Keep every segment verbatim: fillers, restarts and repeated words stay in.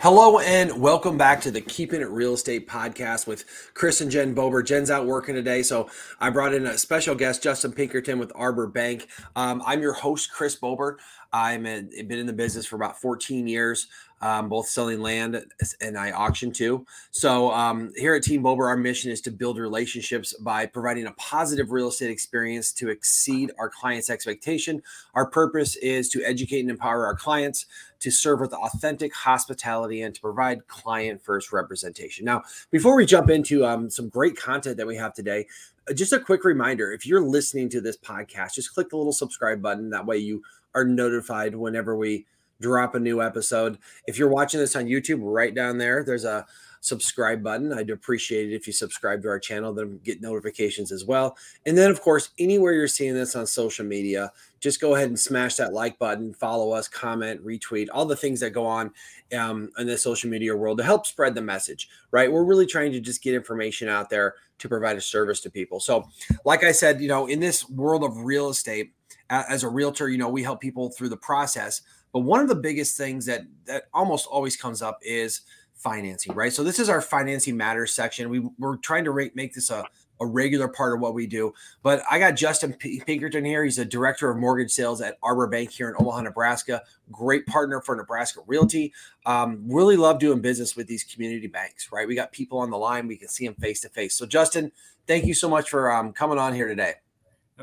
Hello and welcome back to the Keeping It Real Estate podcast with Chris and Jen Bober. Jen's out working today, so I brought in a special guest, Justin Pinkerton with Arbor Bank. Um, I'm your host, Chris Bober. I've been in the business for about fourteen years, um, both selling land and I auction too. So um, here at Team Bober, our mission is to build relationships by providing a positive real estate experience to exceed our clients' expectation. Our purpose is to educate and empower our clients to serve with authentic hospitality and to provide client-first representation. Now, before we jump into um, some great content that we have today, just a quick reminder, if you're listening to this podcast, just click the little subscribe button. That way you are notified whenever we drop a new episode. If you're watching this on YouTube, right down there, there's a subscribe button. I'd appreciate it if you subscribe to our channel, then get notifications as well. And then, of course, anywhere you're seeing this on social media, just go ahead and smash that like button, follow us, comment, retweet, all the things that go on um, in the social media world to help spread the message, right? We're really trying to just get information out there to provide a service to people. So like I said, you know, in this world of real estate, as a realtor, you know, we help people through the process. But one of the biggest things that that almost always comes up is financing, right? So this is our financing matters section. We, we're trying to re- make this a, a regular part of what we do. But I got Justin P- Pinkerton here. He's a director of mortgage sales at Arbor Bank here in Omaha, Nebraska. Great partner for Nebraska Realty. Um, really love doing business with these community banks, right? We got people on the line. We can see them face to face. So Justin, thank you so much for um, coming on here today.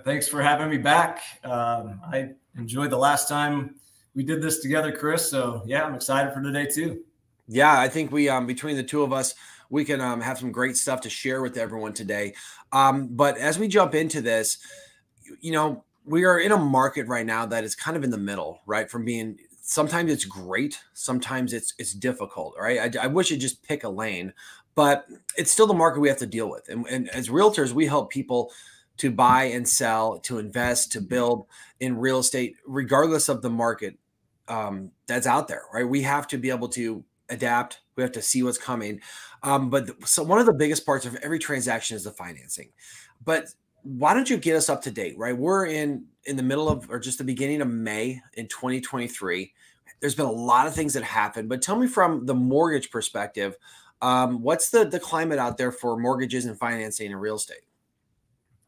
Thanks for having me back. Um, I enjoyed the last time we did this together, Chris. So yeah, I'm excited for today too. Yeah, I think we, um, between the two of us, we can um, have some great stuff to share with everyone today. Um, but as we jump into this, you know, we are in a market right now that is kind of in the middle, right? From being, sometimes it's great, sometimes it's it's difficult, right? I, I wish you'd just pick a lane, but it's still the market we have to deal with. And, and as realtors, we help people to buy and sell, to invest, to build in real estate, regardless of the market um, that's out there, right? We have to be able to adapt. We have to see what's coming. Um, but the, so one of the biggest parts of every transaction is the financing. But why don't you get us up to date, right? We're in, in the middle of, or just the beginning of May in twenty twenty-three. There's been a lot of things that happened, but tell me from the mortgage perspective, um, what's the, the climate out there for mortgages and financing and real estate?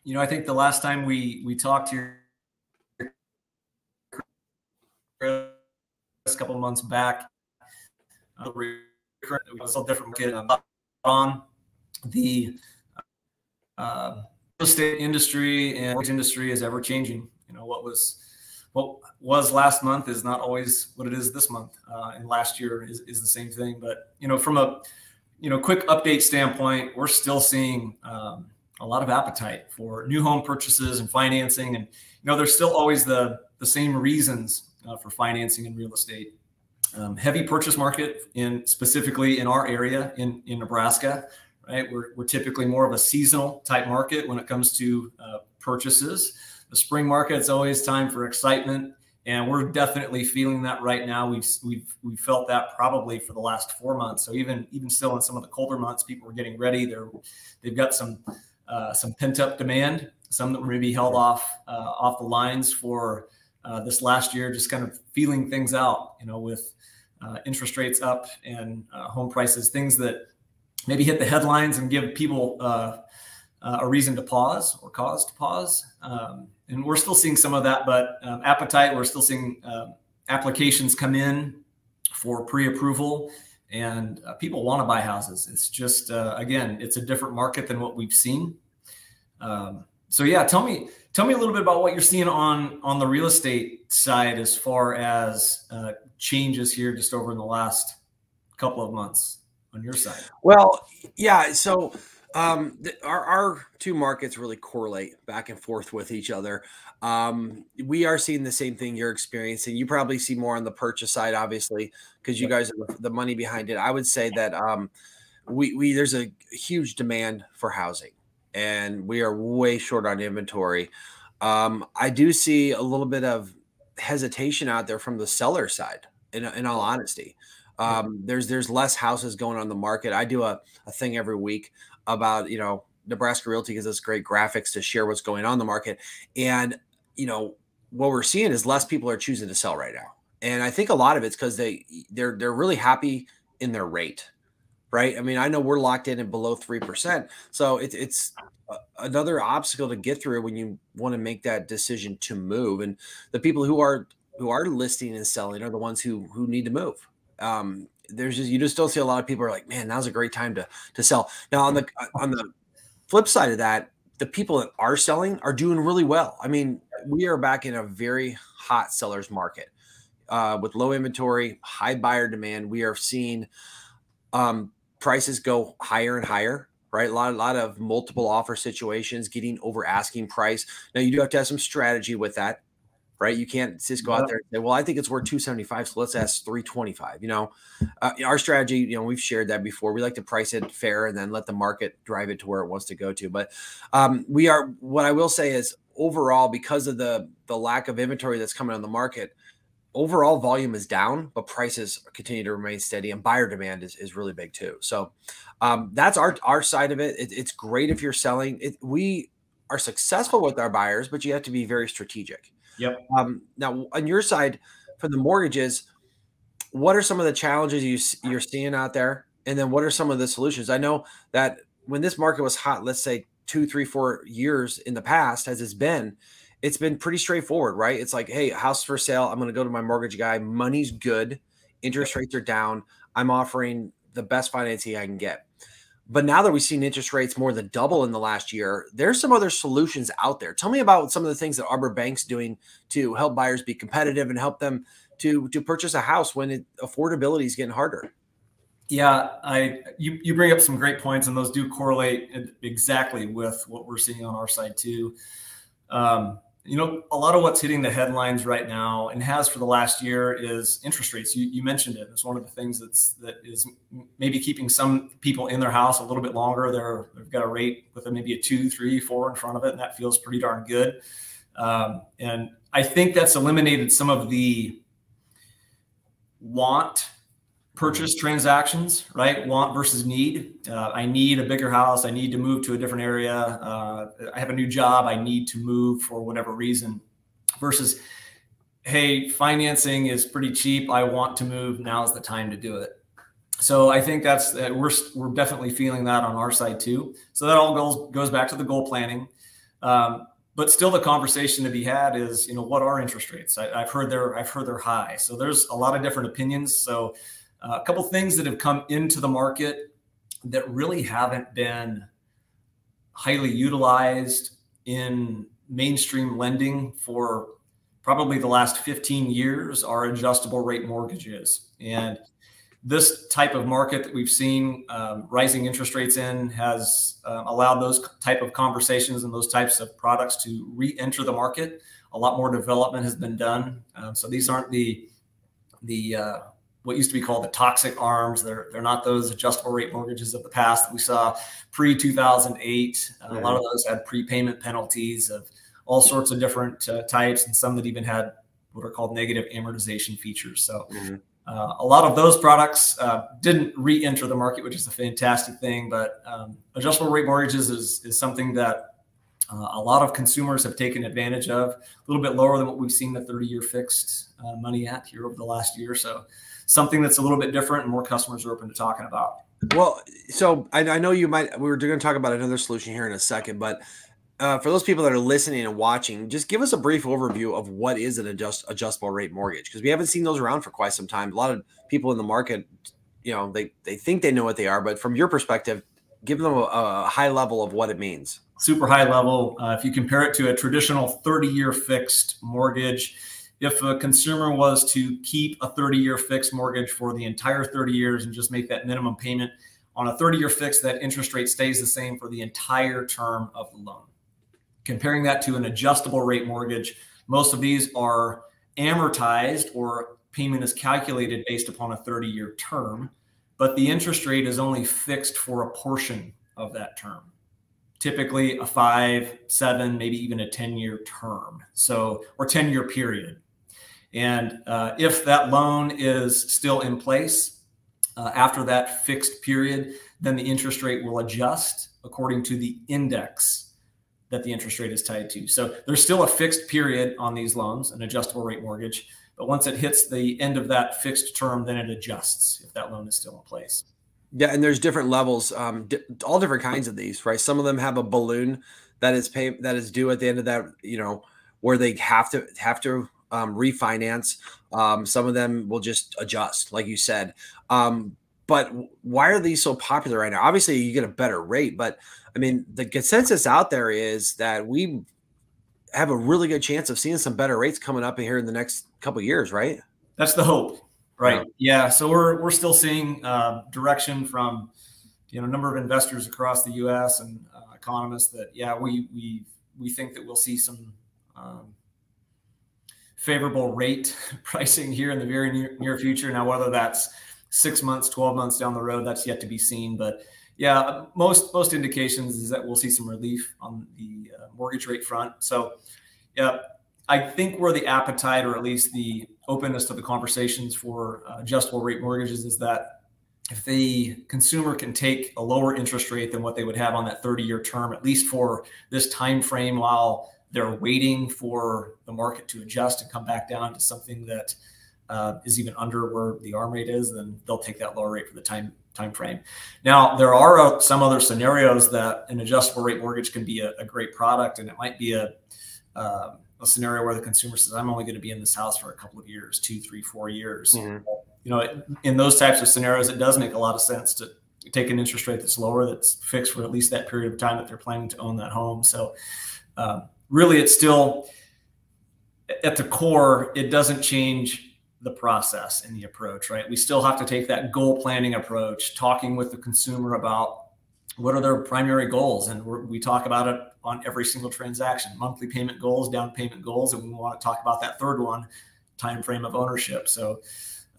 You know, I think the last time we, we talked here a couple of months back, uh, we was a different market on the uh, real estate industry, and mortgage industry is ever changing. You know, what was what was last month is not always what it is this month, uh, and last year is, is the same thing. But you know, from a you know quick update standpoint, we're still seeing Um, a lot of appetite for new home purchases and financing. And, you know, there's still always the, the same reasons uh, for financing in real estate. Um, heavy purchase market in specifically in our area in, in Nebraska, right? We're, we're typically more of a seasonal type market when it comes to uh, purchases. The spring market, it's always time for excitement. And we're definitely feeling that right now. We've, we've, we've felt that probably for the last four months. So even, even still in some of the colder months, people are getting ready. They're, they've got some, Uh, some pent-up demand, some that were maybe held off uh, off the lines for uh, this last year, just kind of feeling things out, you know, with uh, interest rates up and uh, home prices, things that maybe hit the headlines and give people uh, uh, a reason to pause or cause to pause. Um, and we're still seeing some of that, but um, appetite, we're still seeing uh, applications come in for pre-approval. And uh, people want to buy houses. It's just, uh, again, it's a different market than what we've seen. Um, so yeah, tell me, tell me a little bit about what you're seeing on, on the real estate side, as far as uh, changes here just over in the last couple of months on your side. Well, yeah. So um, the, our, our two markets really correlate back and forth with each other. Um, we are seeing the same thing you're experiencing. You probably see more on the purchase side, obviously, because you guys have the money behind it. I would say that um, we, we there's a huge demand for housing, and we are way short on inventory. Um, I do see a little bit of hesitation out there from the seller side, in, in all honesty. Um, there's there's less houses going on the market. I do a, a thing every week about, you know, Nebraska Realty gives us great graphics to share what's going on in the market. And you know, what we're seeing is less people are choosing to sell right now. And I think a lot of it's because they, they're, they're really happy in their rate, right? I mean, I know we're locked in at below three percent. So it, it's another obstacle to get through when you want to make that decision to move. And the people who are who are listing and selling are the ones who who need to move. Um, there's just, you just don't see a lot of people are like, man, now's a great time to to sell. Now on the on the flip side of that, the people that are selling are doing really well. I mean, we are back in a very hot seller's market uh, with low inventory, high buyer demand. We are seeing um, prices go higher and higher, right? A lot, a lot of multiple offer situations, getting over asking price. Now you do have to have some strategy with that, right? You can't just go out there and say, well, I think it's worth two seventy-five. So let's ask three twenty-five. You know, uh, our strategy, you know, we've shared that before. We like to price it fair and then let the market drive it to where it wants to go to. But um, we are, what I will say is overall, because of the, the lack of inventory that's coming on the market, overall volume is down, but prices continue to remain steady and buyer demand is, is really big too. So um, that's our, our side of it. It. It's great if you're selling. It, we are successful with our buyers, but you have to be very strategic. Yep. Um, now, on your side, for the mortgages, what are some of the challenges you, you're seeing out there? And then what are some of the solutions? I know that when this market was hot, let's say two, three, four years in the past, as it's been, it's been pretty straightforward, right? It's like, hey, house for sale. I'm going to go to my mortgage guy. Money's good. Interest rates are down. I'm offering the best financing I can get. But now that we've seen interest rates more than double in the last year, there's some other solutions out there. Tell me about some of the things that Arbor Bank's doing to help buyers be competitive and help them to, to purchase a house when it, affordability is getting harder. Yeah, I you, you bring up some great points, and those do correlate exactly with what we're seeing on our side too. Um, you know, a lot of what's hitting the headlines right now and has for the last year is interest rates. You, you mentioned it. It's one of the things that's, that is maybe keeping some people in their house a little bit longer. They're, they've got a rate with a, maybe a two, three, four in front of it. And that feels pretty darn good. Um, and I think that's eliminated some of the want purchase transactions, right? Want versus need. Uh, I need a bigger house. I need to move to a different area. Uh, I have a new job. I need to move for whatever reason versus, hey, financing is pretty cheap. I want to move. Now's the time to do it. So I think that's, uh, we're, we're definitely feeling that on our side too. So that all goes, goes back to the goal planning. Um, But still, the conversation to be had is, you know, what are interest rates? I, I've heard they're I've heard they're high. So there's a lot of different opinions. So uh, a couple of things that have come into the market that really haven't been highly utilized in mainstream lending for probably the last fifteen years are adjustable rate mortgages. And this type of market that we've seen um, rising interest rates in has uh, allowed those type of conversations and those types of products to re-enter the market. A lot more development has been done. Um, so these aren't the, the uh, what used to be called the toxic arms. They're, they're not those adjustable rate mortgages of the past that we saw pre two thousand eight. Uh, yeah. A lot of those had prepayment penalties of all sorts of different uh, types, and some that even had what are called negative amortization features. So. Mm-hmm. Uh, a lot of those products uh, didn't re-enter the market, which is a fantastic thing. But um, adjustable rate mortgages is, is something that uh, a lot of consumers have taken advantage of, a little bit lower than what we've seen the thirty-year fixed uh, money at here over the last year or so. Something that's a little bit different and more customers are open to talking about. Well, so I, I know you might, we were going to talk about another solution here in a second, but uh, for those people that are listening and watching, just give us a brief overview of what is an adjust, adjustable rate mortgage, because we haven't seen those around for quite some time. A lot of people in the market, you know, they, they think they know what they are, but from your perspective, give them a, a high level of what it means. Super high level. Uh, if you compare it to a traditional thirty-year fixed mortgage, if a consumer was to keep a thirty-year fixed mortgage for the entire thirty years and just make that minimum payment on a thirty-year fix, that interest rate stays the same for the entire term of the loan. Comparing that to an adjustable rate mortgage, most of these are amortized or payment is calculated based upon a thirty-year term, but the interest rate is only fixed for a portion of that term, typically a five, seven, maybe even a ten-year term, so or ten-year period. And uh, if that loan is still in place uh, after that fixed period, then the interest rate will adjust according to the index that the interest rate is tied to. So there's still a fixed period on these loans, an adjustable rate mortgage, But once it hits the end of that fixed term, then it adjusts if that loan is still in place. Yeah, and there's different levels, um, di all different kinds of these, right? Some of them have a balloon that is pay that is due at the end of that, you know, where they have to have to um, refinance. Um, some of them will just adjust, like you said. Um, but why are these so popular right now? Obviously, you get a better rate, but I mean, the consensus out there is that we have a really good chance of seeing some better rates coming up here in the next couple of years, right? That's the hope. Right. Yeah. So we're, we're still seeing uh, direction from, you know, a number of investors across the U S and uh, economists that, yeah, we, we, we think that we'll see some um, favorable rate pricing here in the very near, near future. Now, whether that's six months, twelve months down the road, that's yet to be seen. But yeah, most, most indications is that we'll see some relief on the uh, mortgage rate front. So yeah, I think where the appetite, or at least the openness to the conversations for uh, adjustable rate mortgages, is that if the consumer can take a lower interest rate than what they would have on that thirty year term, at least for this time frame, while they're waiting for the market to adjust and come back down to something that uh, is even under where the ARM rate is, then they'll take that lower rate for the time time frame. Now, there are uh, some other scenarios that an adjustable rate mortgage can be a, a great product, and it might be a uh, a scenario where the consumer says, I'm only going to be in this house for a couple of years, two, three, four years. Mm-hmm. You know, in those types of scenarios, it does make a lot of sense to take an interest rate that's lower, that's fixed for at least that period of time that they're planning to own that home. So um, really, it's still at the core, it doesn't change the process and the approach, right? We still have to take that goal planning approach, talking with the consumer about what are their primary goals. And we're, we talk about it on every single transaction: monthly payment goals, down payment goals, and we want to talk about that third one, time frame of ownership. So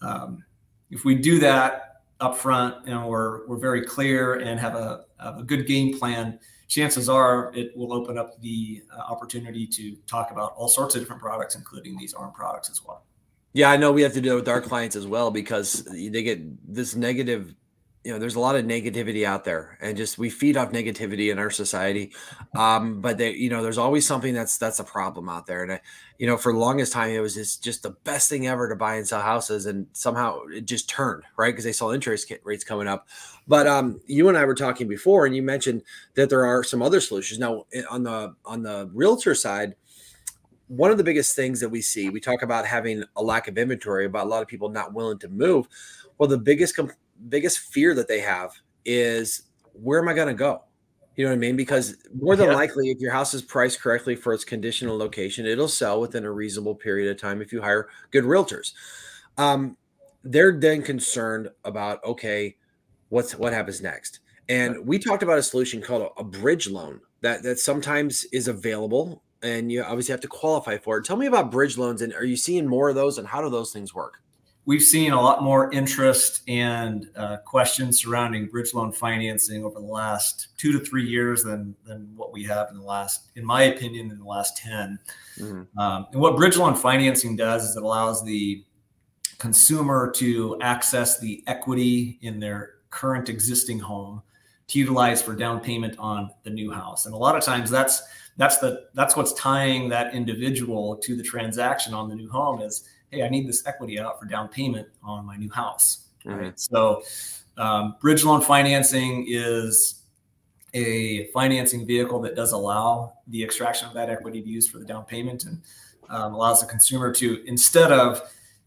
um, if we do that up front, you know, we're, we're very clear and have a, have a good game plan, chances are it will open up the uh, opportunity to talk about all sorts of different products, including these ARM products as well. Yeah, I know we have to do it with our clients as well, because they get this negative, you know, there's a lot of negativity out there, and just we feed off negativity in our society. Um, but they, you know, there's always something that's that's a problem out there. And I, you know, for the longest time, it was just, just the best thing ever to buy and sell houses, and somehow it just turned, right? Because they saw interest rates coming up. But um, you and I were talking before, and you mentioned that there are some other solutions. Now, on the on the realtor side, one of the biggest things that we see, we talk about having a lack of inventory, about a lot of people not willing to move. Well, the biggest comp biggest fear that they have is, where am I going to go? You know what I mean? Because more than yeah. likely, if your house is priced correctly for its condition and location, it'll sell within a reasonable period of time if you hire good realtors. Um, they're then concerned about, okay, what's, what happens next? And we talked about a solution called a, a bridge loan that, that sometimes is available, and you obviously have to qualify for it. Tell me about bridge loans, and are you seeing more of those, and how do those things work? We've seen a lot more interest and uh, questions surrounding bridge loan financing over the last two to three years than than what we have in the last, in my opinion, in the last ten. Mm-hmm. Um, and what bridge loan financing does is it allows the consumer to access the equity in their current existing home to utilize for down payment on the new house. And a lot of times that's that's the that's what's tying that individual to the transaction on the new home is, hey, I need this equity out for down payment on my new house. Right. Mm-hmm. So um, bridge loan financing is a financing vehicle that does allow the extraction of that equity to use for the down payment, and um, allows the consumer to, instead of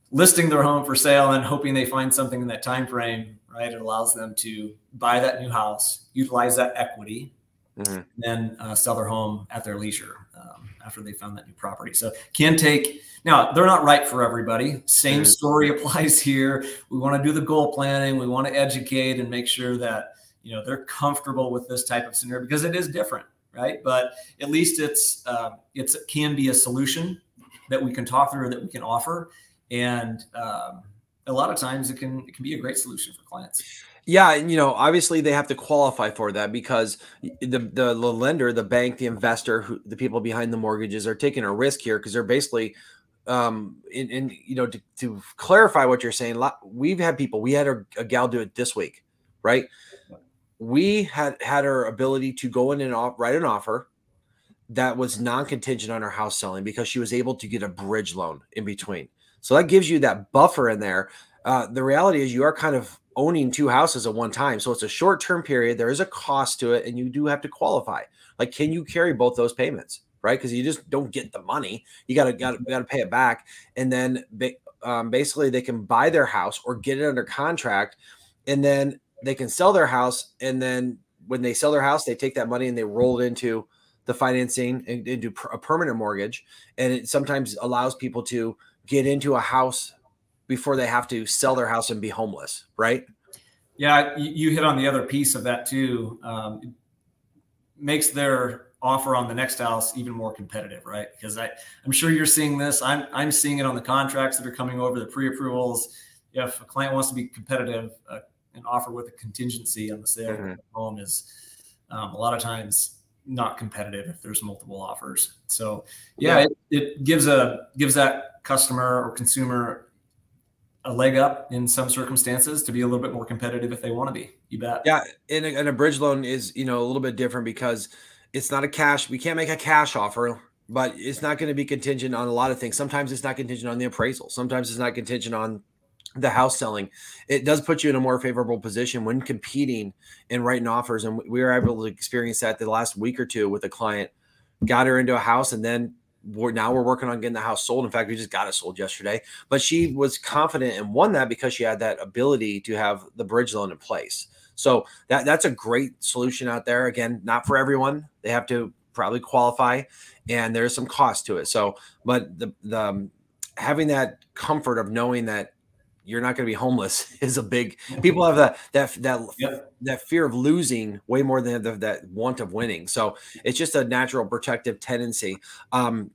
listing their home for sale and hoping they find something in that time frame, right, it allows them to buy that new house, utilize that equity, mm-hmm. and then uh, sell their home at their leisure um, after they found that new property. So can take, now they're not right for everybody. Same story applies here. We want to do the goal planning. We want to educate and make sure that, you know, they're comfortable with this type of scenario, because it is different, right? But at least it's, uh, it's, it can be a solution that we can talk through, that we can offer. And um, a lot of times it can, it can be a great solution for clients. Yeah. And, you know, obviously they have to qualify for that, because the, the, the lender, the bank, the investor, who, the people behind the mortgages are taking a risk here, because they're basically, um, in, in, you know, to, to clarify what you're saying, we've had people, we had a, a gal do it this week, right? We had, had her ability to go in and off, write an offer that was non-contingent on her house selling, because she was able to get a bridge loan in between. So that gives you that buffer in there. Uh, the reality is you are kind of owning two houses at one time. So it's a short-term period. There is a cost to it, and you do have to qualify. Like, can you carry both those payments, right? Because you just don't get the money. You got to got to pay it back. And then um, basically they can buy their house or get it under contract, and then they can sell their house. And then when they sell their house, they take that money and they roll it into the financing and into a permanent mortgage. And it sometimes allows people to get into a house before they have to sell their house and be homeless, right? Yeah, you hit on the other piece of that too. Um, it makes their offer on the next house even more competitive, right? Because I, I'm sure you're seeing this. I'm, I'm seeing it on the contracts that are coming over, the pre-approvals. If a client wants to be competitive, uh, an offer with a contingency on the sale mm-hmm. of the home is um, a lot of times not competitive if there's multiple offers. So yeah, yeah. It, it gives a gives that customer or consumer a leg up in some circumstances to be a little bit more competitive if they want to be. You bet. Yeah, and a, and a bridge loan is, you know, a little bit different because it's not a cash. We can't make a cash offer, but it's not going to be contingent on a lot of things. Sometimes it's not contingent on the appraisal. Sometimes it's not contingent on the house selling. It does put you in a more favorable position when competing and writing offers. And we were able to experience that the last week or two with a client. Got her into a house, and then we're, now we're working on getting the house sold. In fact, we just got it sold yesterday. But she was confident and won that because she had that ability to have the bridge loan in place. So that that's a great solution out there. Again, not for everyone. They have to probably qualify, and there's some cost to it. So, but the, the having that comfort of knowing that you're not going to be homeless is a big, people have that, that, that, yep. that fear of losing way more than the, that want of winning. So it's just a natural protective tendency. Um,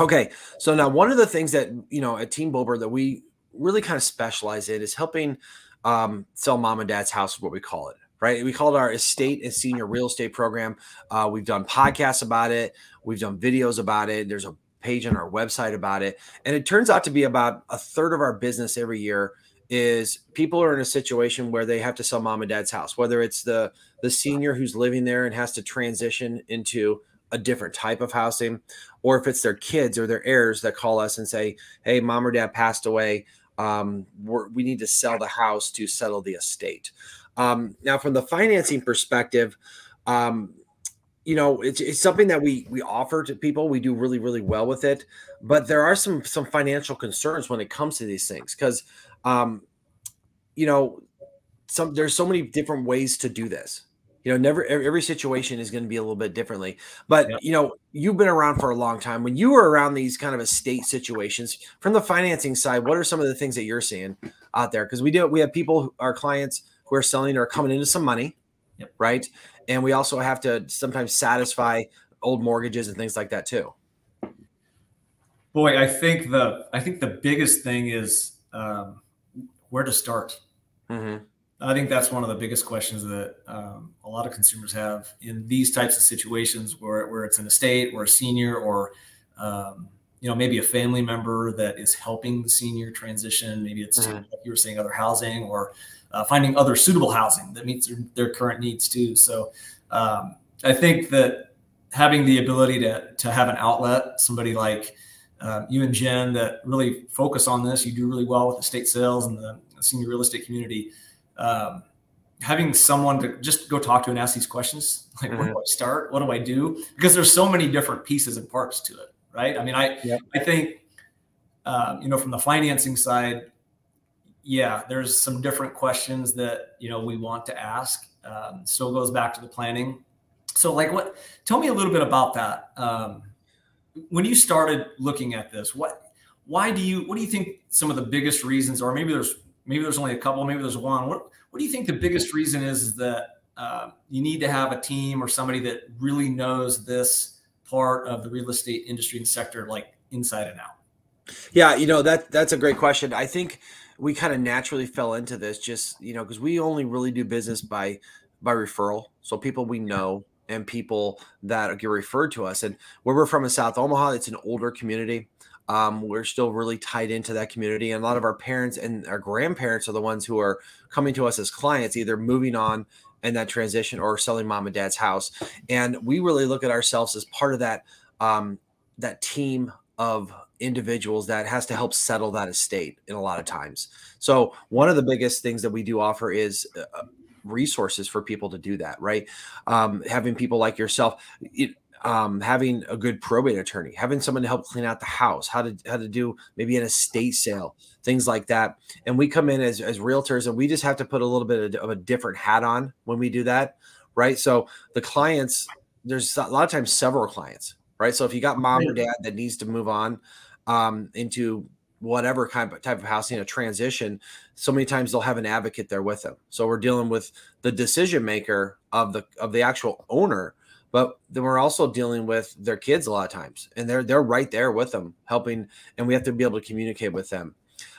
okay. So now one of the things that, you know, at Team Bober that we really kind of specialize in is helping um, sell mom and dad's house, is what we call it, right? We call it our estate and senior real estate program. Uh, we've done podcasts about it. We've done videos about it. There's a page on our website about it. And it turns out to be about a third of our business every year is people are in a situation where they have to sell mom and dad's house, whether it's the, the senior who's living there and has to transition into a different type of housing, or if it's their kids or their heirs that call us and say, hey, mom or dad passed away. Um, we're, we need to sell the house to settle the estate. Um, now, from the financing perspective, um, you know, it's, it's something that we, we offer to people. We do really, really well with it, but there are some, some financial concerns when it comes to these things. Cause, um, you know, some, there's so many different ways to do this, you know, never, every situation is going to be a little bit differently, but yeah. you know, you've been around for a long time. When you were around these kind of estate situations from the financing side, what are some of the things that you're seeing out there? Cause we do, we have people, our clients who are selling or coming into some money, yep. right? And we also have to sometimes satisfy old mortgages and things like that too. Boy, I think the I think the biggest thing is um, where to start. Mm-hmm. I think that's one of the biggest questions that um, a lot of consumers have in these types of situations, where where it's an estate or a senior, or um, you know, maybe a family member that is helping the senior transition. Maybe it's mm-hmm. like you were saying, other housing, or Uh, finding other suitable housing that meets their, their current needs too. So um, I think that having the ability to to have an outlet, somebody like uh, you and Jen that really focus on this, you do really well with estate sales and the senior real estate community. Um, having someone to just go talk to and ask these questions, like mm-hmm. where do I start? What do I do? Because there's so many different pieces and parts to it, right? I mean, I yeah. I think um, you know, from the financing side, yeah, there's some different questions that, you know, we want to ask. Um, still goes back to the planning. So like what, tell me a little bit about that. Um, when you started looking at this, what, why do you, what do you think some of the biggest reasons, or maybe there's, maybe there's only a couple, maybe there's one. What, what do you think the biggest reason is, is that uh, you need to have a team or somebody that really knows this part of the real estate industry and sector, like inside and out? Yeah, you know, that that's a great question. I think we kind of naturally fell into this just, you know, because we only really do business by by referral. So people we know and people that get referred to us. And where we're from in South Omaha, it's an older community. Um, we're still really tied into that community. And a lot of our parents and our grandparents are the ones who are coming to us as clients, either moving on in that transition or selling mom and dad's house. And we really look at ourselves as part of that, um, that team of individuals that has to help settle that estate in a lot of times. So one of the biggest things that we do offer is uh, resources for people to do that, right? Um, having people like yourself, it, um, having a good probate attorney, having someone to help clean out the house, how to, how to do maybe an estate sale, things like that. And we come in as, as realtors, and we just have to put a little bit of a different hat on when we do that, right? So the clients, there's a lot of times several clients, right? So if you got mom or dad that needs to move on um, into whatever kind of type of housing, a transition, so many times they'll have an advocate there with them. So we're dealing with the decision maker of the, of the actual owner, but then we're also dealing with their kids a lot of times, and they're, they're right there with them helping. And we have to be able to communicate with them.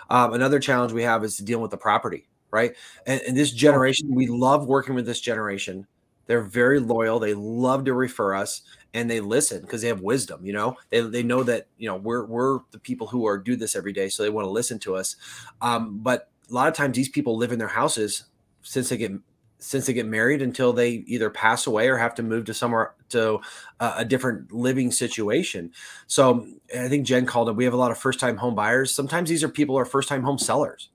Um, another challenge we have is to deal with the property, right? And, and this generation, we love working with this generation. They're very loyal. They love to refer us, and they listen because they have wisdom. You know, they, they know that, you know, we're, we're the people who are do this every day. So they want to listen to us. Um, but a lot of times these people live in their houses since they get, since they get married until they either pass away or have to move to somewhere to uh, a different living situation. So I think Jen called it, we have a lot of first-time home buyers. Sometimes these are people who are first-time home sellers.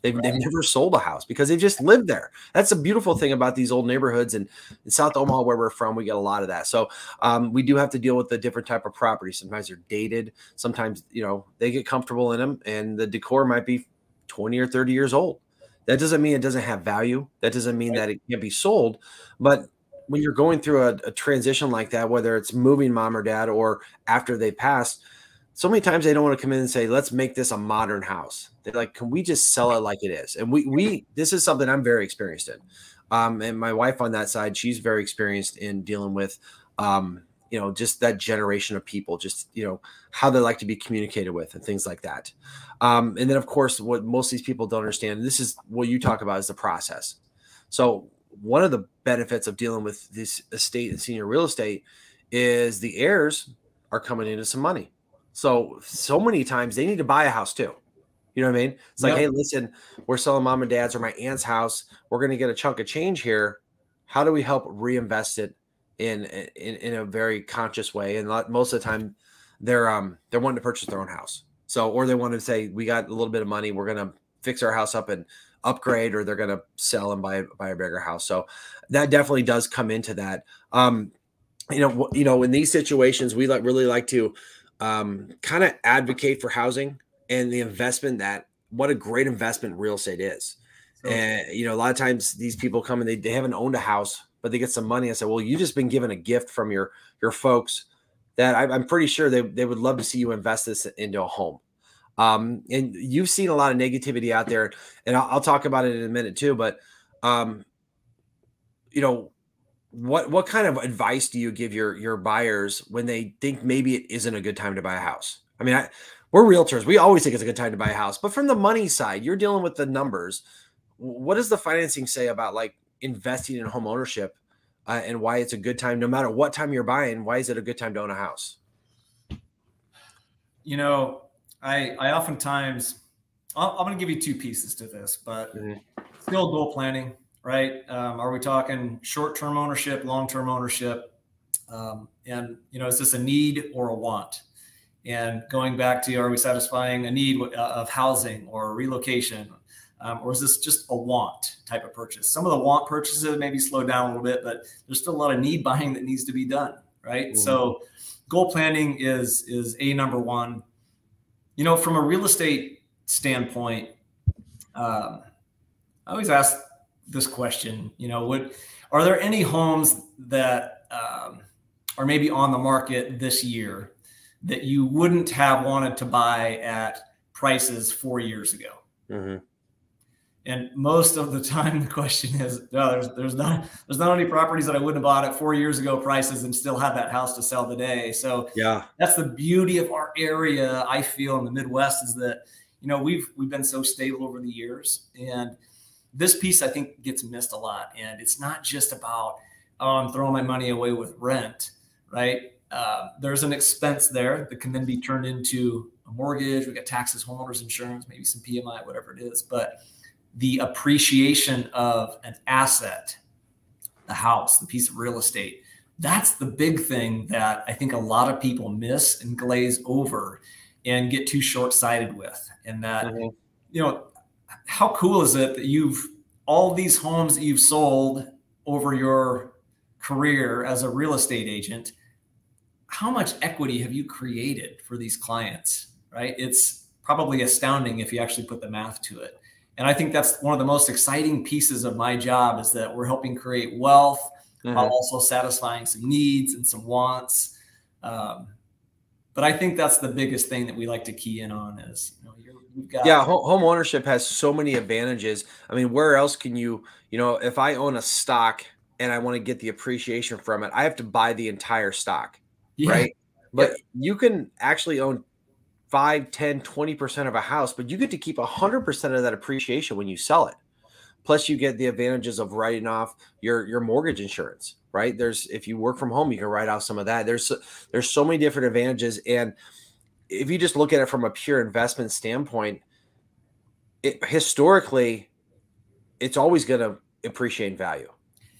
They've, right. they've never sold a house because they've just lived there. That's a beautiful thing about these old neighborhoods. And in South Omaha, where we're from, we get a lot of that. So um, we do have to deal with the different type of property. Sometimes they're dated. Sometimes, you know, they get comfortable in them, and the decor might be twenty or thirty years old. That doesn't mean it doesn't have value. That doesn't mean right. that it can't be sold. But when you're going through a, a transition like that, whether it's moving mom or dad or after they passed, so many times they don't want to come in and say, let's make this a modern house. They're like, can we just sell it like it is? And we, we this is something I'm very experienced in. Um, and my wife on that side, she's very experienced in dealing with, um, you know, just that generation of people, just, you know, how they like to be communicated with and things like that. Um, and then, of course, what most of these people don't understand, and this is what you talk about, is the process. So one of the benefits of dealing with this estate and senior real estate is the heirs are coming into some money. So, so many times they need to buy a house too. You know what I mean? It's like, yep. hey, listen, we're selling mom and dad's or my aunt's house. We're going to get a chunk of change here. How do we help reinvest it in, in, in a very conscious way? And most of the time they're, um, they're wanting to purchase their own house. So, or they want to say, we got a little bit of money. We're going to fix our house up and upgrade, or they're going to sell and buy, buy a bigger house. So that definitely does come into that. Um, you know, you know, in these situations, we like really like to, um, kind of advocate for housing and the investment that what a great investment real estate is. So, and, you know, a lot of times these people come and they, they haven't owned a house, but they get some money. I said, well, you just been given a gift from your, your folks that I, I'm pretty sure they, they would love to see you invest this into a home. Um, and you've seen a lot of negativity out there, and I'll, I'll talk about it in a minute too, but, um, you know, What what kind of advice do you give your your buyers when they think maybe it isn't a good time to buy a house? I mean, I, we're realtors. We always think it's a good time to buy a house. But from the money side, you're dealing with the numbers. What does the financing say about like investing in home ownership uh, and why it's a good time, no matter what time you're buying? Why is it a good time to own a house? You know, I, I oftentimes, I'll, I'm going to give you two pieces to this, but mm-hmm. still goal planning. Right? Um, are we talking short-term ownership, long-term ownership? Um, and, you know, is this a need or a want? And going back to, are we satisfying a need of housing or relocation? Um, or is this just a want type of purchase? Some of the want purchases maybe slow down a little bit, but there's still a lot of need buying that needs to be done. Right? Mm-hmm. So goal planning is, is a number one. You know, from a real estate standpoint, um, I always ask this question, you know, would, are there any homes that um, are maybe on the market this year that you wouldn't have wanted to buy at prices four years ago? Mm-hmm. And most of the time the question is, no, there's, there's not, there's not any properties that I wouldn't have bought at four years ago prices and still have that house to sell today. So yeah, that's the beauty of our area. I feel in the Midwest is that, you know, we've, we've been so stable over the years, and this piece, I think, gets missed a lot. And it's not just about, oh, I'm throwing my money away with rent, right? Uh, there's an expense there that can then be turned into a mortgage. We got taxes, homeowners insurance, maybe some P M I, whatever it is. But the appreciation of an asset, the house, the piece of real estate, that's the big thing that I think a lot of people miss and glaze over. and get too short-sighted with. And that, mm-hmm. you know, how cool is it that you've all these homes that you've sold over your career as a real estate agent, how much equity have you created for these clients, right? It's probably astounding if you actually put the math to it. And I think that's one of the most exciting pieces of my job, is that we're helping create wealth mm-hmm. while also satisfying some needs and some wants. Um, but I think that's the biggest thing that we like to key in on is, you know, you're, you've got yeah, home, home ownership has so many advantages. I mean, where else can you, you know, if I own a stock and I want to get the appreciation from it, I have to buy the entire stock, yeah. right? But yeah. you can actually own five, ten, twenty percent of a house, but you get to keep one hundred percent of that appreciation when you sell it. Plus you get the advantages of writing off your, your mortgage insurance, right? There's, if you work from home, you can write off some of that. There's, there's so many different advantages. And if you just look at it from a pure investment standpoint, it historically, it's always going to appreciate in value,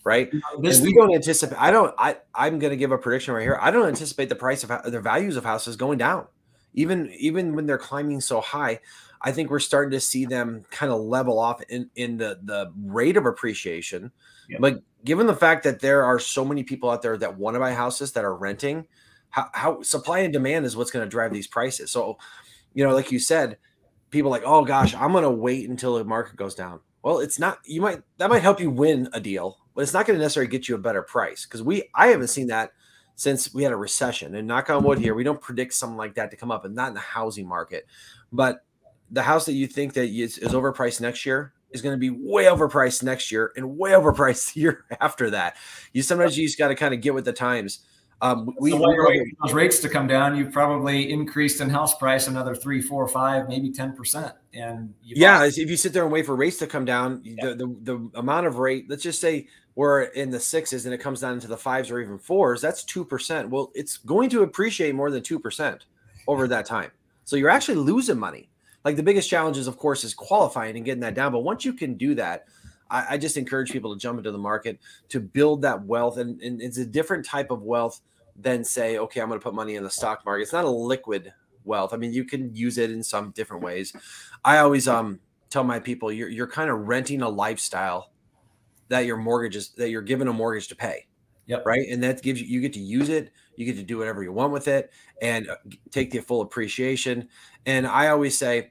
right? And we don't anticipate, I don't, I, I'm going to give a prediction right here. I don't anticipate the price of the values of houses going down. Even, even when they're climbing so high, I think we're starting to see them kind of level off in, in the, the rate of appreciation. Yep. But given the fact that there are so many people out there that want to buy houses that are renting, how, how supply and demand is what's going to drive these prices. So, you know, like you said, people are like, oh gosh, I'm going to wait until the market goes down. Well, it's not, you might, that might help you win a deal, but it's not going to necessarily get you a better price. Cause we, I haven't seen that since we had a recession, and knock on wood here, we don't predict something like that to come up, and not in the housing market. But the house that you think that is, is overpriced next year is going to be way overpriced next year and way overpriced the year after that. You sometimes you just got to kind of get with the times. Um, we so wait for those rates to come down. You've probably increased in house price another three, four, five, maybe ten percent. And yeah, if you sit there and wait for rates to come down, yeah. the, the the amount of rate, let's just say we're in the sixes and it comes down into the fives or even fours, that's two percent. Well, it's going to appreciate more than two percent over that time. So you're actually losing money. Like the biggest challenge is, of course, is qualifying and getting that down. But once you can do that, I, I just encourage people to jump into the market to build that wealth. And, and it's a different type of wealth than say, okay, I'm going to put money in the stock market. It's not a liquid wealth. I mean, you can use it in some different ways. I always um, tell my people, you're, you're kind of renting a lifestyle that your mortgage is, that you're given a mortgage to pay. Yep. Right. And that gives you, you get to use it. You get to do whatever you want with it and take the full appreciation. And I always say,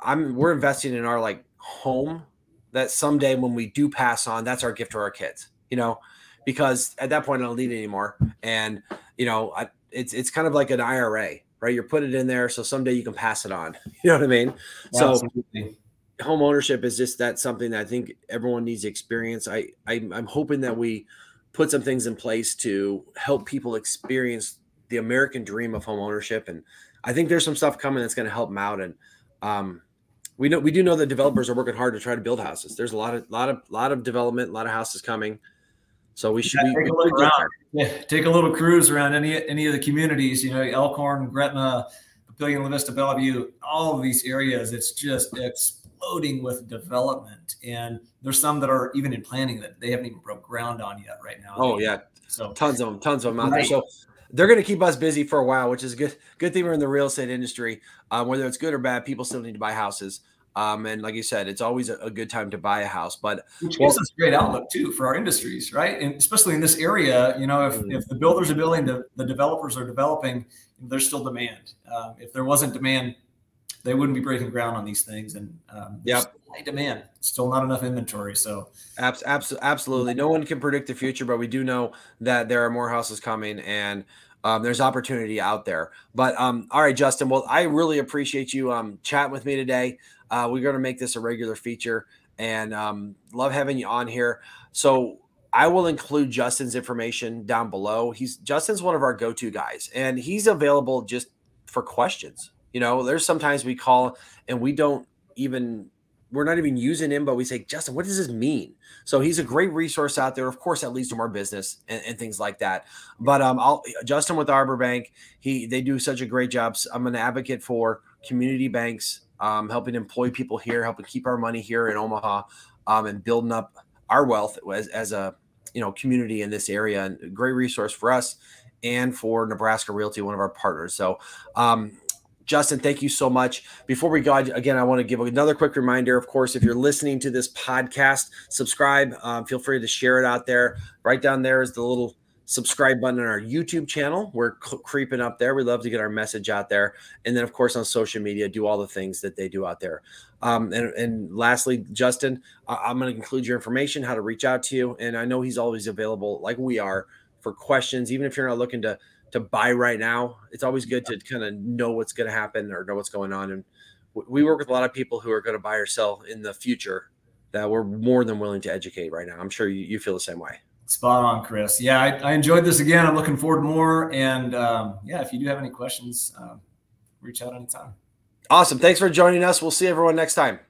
I'm, we're investing in our like home that someday when we do pass on, that's our gift to our kids, you know, because at that point I don't need it anymore. And, you know, I, it's, it's kind of like an I R A, right? You're putting it in there so someday you can pass it on. You know what I mean? Yeah, so absolutely. Home ownership is just, that's something that I think everyone needs to experience. I, I I'm hoping that we put some things in place to help people experience the American dream of home ownership. And I think there's some stuff coming that's going to help them out. And, um, We know we do know that developers are working hard to try to build houses. There's a lot of lot of lot of development, a lot of houses coming. So we should yeah, take, we, a yeah, take a little cruise around any any of the communities. You know, Elkhorn, Gretna, Papillion, La Vista, Bellevue, all of these areas. It's just exploding with development, and there's some that are even in planning that they haven't even broke ground on yet right now. Oh yeah, so tons of them, tons of them out right. there. So they're going to keep us busy for a while, which is a good, good thing we're in the real estate industry. Um, whether it's good or bad, people still need to buy houses. Um, and like you said, it's always a, a good time to buy a house. But which gives us a great outlook, too, for our industries, right? And especially in this area, you know, if, mm-hmm. if the builders are building, the, the developers are developing, there's still demand. Um, if there wasn't demand, they wouldn't be breaking ground on these things. And um, yep. still high demand, still not enough inventory. So abs abs absolutely. No one can predict the future, but we do know that there are more houses coming and um, there's opportunity out there. But um, all right, Justin, well, I really appreciate you um, chatting with me today. Uh, we're going to make this a regular feature and um, love having you on here. So I will include Justin's information down below. He's Justin's one of our go-to guys, and he's available just for questions. You know, there's sometimes we call and we don't even, we're not even using him, but we say, Justin, what does this mean? So he's a great resource out there. Of course, that leads to more business and, and things like that. But um, I'll, Justin with Arbor Bank, he, they do such a great job. So I'm an advocate for community banks, um, helping employ people here, helping keep our money here in Omaha, um, and building up our wealth as, as a, you know, community in this area. And a great resource for us and for Nebraska Realty, one of our partners. So, um, Justin, thank you so much. Before we go, again, I want to give another quick reminder. Of course, if you're listening to this podcast, subscribe. Um, feel free to share it out there. Right down there is the little subscribe button on our YouTube channel. We're creeping up there. We love to get our message out there. And then, of course, on social media, do all the things that they do out there. Um, and, and lastly, Justin, uh, I'm going to include your information, how to reach out to you. And I know he's always available, like we are, for questions, even if you're not looking to to buy right now. It's always good to kind of know what's going to happen or know what's going on. And we work with a lot of people who are going to buy or sell in the future that we're more than willing to educate right now. I'm sure you, you feel the same way. Spot on, Chris. Yeah, I, I enjoyed this again. I'm looking forward to more. And um, yeah, if you do have any questions, um, reach out anytime. Awesome. Thanks for joining us. We'll see everyone next time.